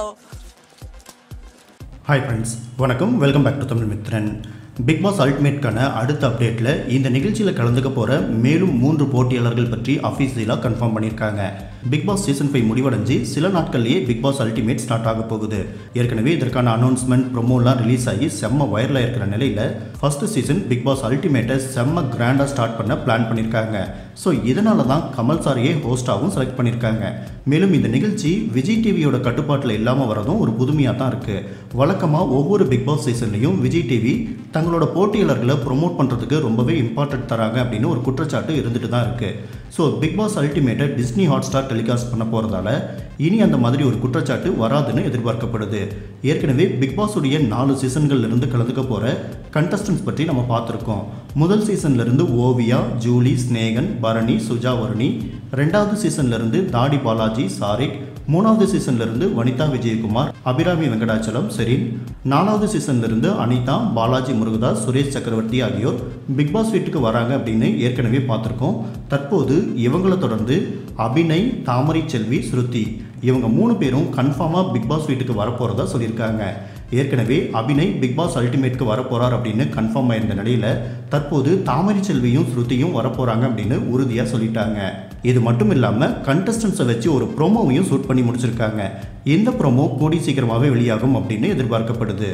Wow! Hi friends, welcome back to Tamil Mithran. Big Boss Ultimate-க்கான அடுத்த அப்டேட்டில் இந்த நிகழ்ச்சியில் கலந்துக்க போகிற மேலும் 3 போட்டியாளர்கள் பற்றி அஃபீஷியலாக கன்ஃபார்ம் பண்ணியிருக்காங்க. பிக் பாஸ் சீசன் 5 முடிவடைஞ்சு சில நாட்கள்லேயே பிக் பாஸ் அல்டிமேட் ஸ்டார்ட் ஆக போகுது. ஏற்கனவே இதற்கான அனௌன்ஸ்மெண்ட் ப்ரொமோலாம் ரிலீஸ் ஆகி செம்ம வைரலாக இருக்கிற நிலையில் ஃபர்ஸ்ட் சீசன் பிக் பாஸ் அல்டிமேட்டை செம்ம கிராண்டாக ஸ்டார்ட் பண்ண பிளான் பண்ணியிருக்காங்க. ஸோ இதனால தான் கமல் சாரையே ஹோஸ்டாகவும் செலக்ட் பண்ணியிருக்காங்க. மேலும் இந்த நிகழ்ச்சி விஜய் டிவியோட கட்டுப்பாட்டில் இல்லாமல் வரதும் ஒரு புதுமையாக தான் இருக்குது. வழக்கமாக ஒவ்வொரு பிக் பாஸ் சீசன்லையும் விஜய் டிவி தங்களோட போட்டியாளர்களை ப்ரொமோட் பண்ணுறதுக்கு ரொம்பவே இம்பார்ட்டன்ட் தராங்க அப்படின்னு ஒரு குற்றச்சாட்டு இருந்துட்டு தான் இருக்குது. ஸோ பிக் பாஸ் அல்டிமேட்டை டிஸ்னி ஹாட்ஸ்டார் டெலிகாஸ்ட் பண்ண போகிறதால இனி அந்த மாதிரி ஒரு குற்றச்சாட்டு வராதுன்னு எதிர்பார்க்கப்படுது. ஏற்கனவே பிக் பாஸ் உடைய 4 சீசன்கள்லேருந்து கலந்துக்க போகிற கண்டஸ்டன்ஸ் பற்றி நம்ம பார்த்துருக்கோம். முதல் சீசன்லேருந்து ஓவியா, ஜூலி, ஸ்னேகன், பரணி, சுஜா வருணி. ரெண்டாவது சீசன்லேருந்து தாடி பாலாஜி, சாரிக். மூணாவது சீசன்லேருந்து வனிதா விஜயகுமார், அபிராமி வெங்கடாச்சலம், ஷெரின். நாலாவது சீசன்லேருந்து அனிதா, பாலாஜி முருகதாஸ், சுரேஷ் சக்கரவர்த்தி ஆகியோர் பிக் பாஸ் வீட்டுக்கு வராங்க அப்படின்னு ஏற்கனவே பார்த்துருக்கோம். தற்போது இவங்களை தொடர்ந்து அபிநய், தாமரை செல்வி, ஸ்ருதி இவங்க 3 பேரும் கன்ஃபார்மாக பிக் பாஸ் வீட்டுக்கு வரப்போகிறதா சொல்லியிருக்காங்க. ஏற்கனவே அபிநய் பிக் பாஸ் அல்டிமேட்க்கு வரப்போகிறார் அப்படின்னு கன்ஃபார்ம் ஆயிருந்த நிலையில் தற்போது தாமரை செல்வியும் ஸ்ருதியும் வரப்போகிறாங்க அப்படின்னு உறுதியாக சொல்லிட்டாங்க. இது மட்டும் இல்லாமல் கண்டஸ்டன்ஸை வச்சு ஒரு ப்ரோமோவையும் ஷூட் பண்ணி முடிச்சிருக்காங்க. இந்த ப்ரோமோ கூடி சீக்கிரமாகவே வெளியாகும் அப்படின்னு எதிர்பார்க்கப்படுது.